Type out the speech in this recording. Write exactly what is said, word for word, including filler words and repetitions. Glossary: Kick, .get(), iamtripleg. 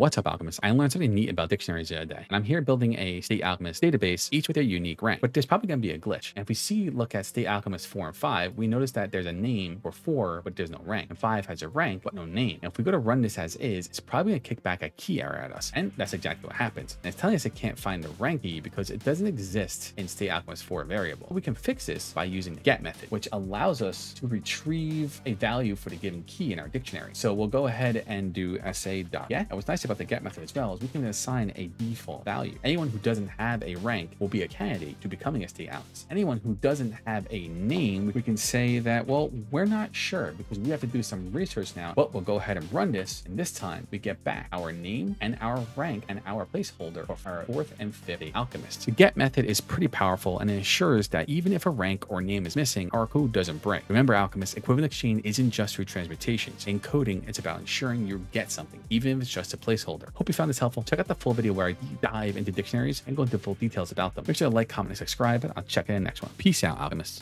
What's up, alchemists? I learned something neat about dictionaries the other day, and I'm here building a state alchemist database, each with their unique rank, but there's probably gonna be a glitch. And if we see, look at state alchemist four and five, we notice that there's a name for four, but there's no rank, and five has a rank, but no name. And if we go to run this as is, it's probably gonna kick back a key error at us. And that's exactly what happens. And it's telling us it can't find the rank key because it doesn't exist in state alchemist four variable. But we can fix this by using the get method, which allows us to retrieve a value for the given key in our dictionary. So we'll go ahead and do sa.get. And what's nice about the get method as well is we can assign a default value. Anyone who doesn't have a rank will be a candidate to becoming a state alchemist. Anyone who doesn't have a name, we can say that, well, we're not sure because we have to do some research now, but we'll go ahead and run this. And this time we get back our name and our rank and our placeholder for our fourth and fifth alchemist. The get method is pretty powerful and it ensures that even if a rank or name is missing, our code doesn't break. Remember, alchemists, equivalent exchange isn't just through transmutations. In coding, it's about ensuring you get something, even if it's just a placeholder. Hope you found this helpful. Check out the full video where I dive into dictionaries and go into full details about them. Make sure to like, comment, and subscribe, and I'll check in the next one. Peace out, alchemists.